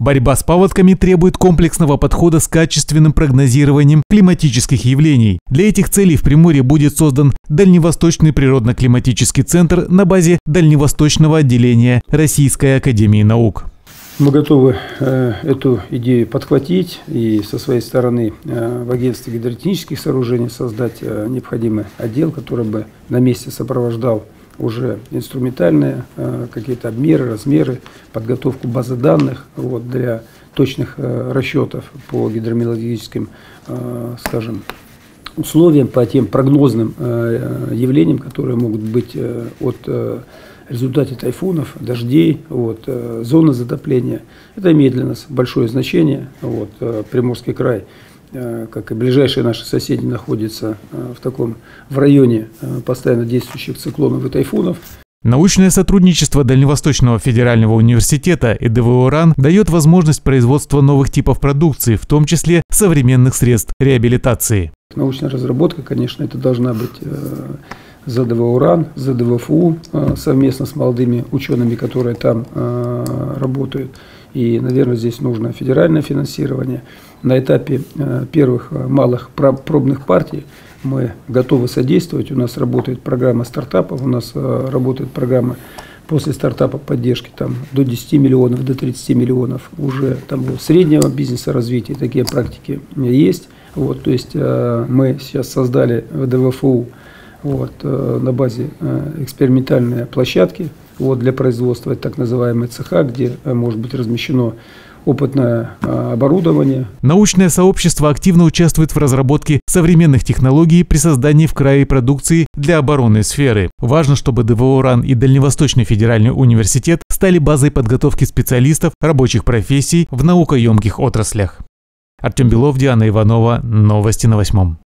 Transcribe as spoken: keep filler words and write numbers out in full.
Борьба с паводками требует комплексного подхода с качественным прогнозированием климатических явлений. Для этих целей в Приморье будет создан Дальневосточный природно-климатический центр на базе Дальневосточного отделения Российской академии наук. Мы готовы э, эту идею подхватить и со своей стороны э, в агентстве гидротехнических сооружений создать э, необходимый отдел, который бы на месте сопровождал уже инструментальные э, какие-то обмеры, размеры, подготовку базы данных вот, для точных э, расчетов по гидромелодическим, э, скажем, условиям, по тем прогнозным э, явлениям, которые могут быть э, от э, в результате тайфунов, дождей, вот, зоны затопления. Это имеет для нас большое значение. Вот, Приморский край, как и ближайшие наши соседи, находится в таком в районе постоянно действующих циклонов и тайфунов. Научное сотрудничество Дальневосточного федерального университета и ДВО РАН дает возможность производства новых типов продукции, в том числе современных средств реабилитации. Научная разработка, конечно, это должна быть ЗДВО РАН, ЗДВФУ совместно с молодыми учеными, которые там работают. И, наверное, здесь нужно федеральное финансирование. На этапе первых малых пробных партий мы готовы содействовать. У нас работает программа стартапов, у нас работает программа после стартапа поддержки там, до десяти миллионов, до тридцати миллионов. Уже там, среднего бизнеса развития такие практики есть. Вот, то есть мы сейчас создали ДВФУ. Вот, на базе экспериментальной площадки вот, для производства, так называемые цеха, где может быть размещено опытное оборудование. Научное сообщество активно участвует в разработке современных технологий при создании в крае продукции для оборонной сферы. Важно, чтобы ДВО РАН и Дальневосточный федеральный университет стали базой подготовки специалистов рабочих профессий в наукоемких отраслях. Артем Белов, Диана Иванова. Новости на восьмом.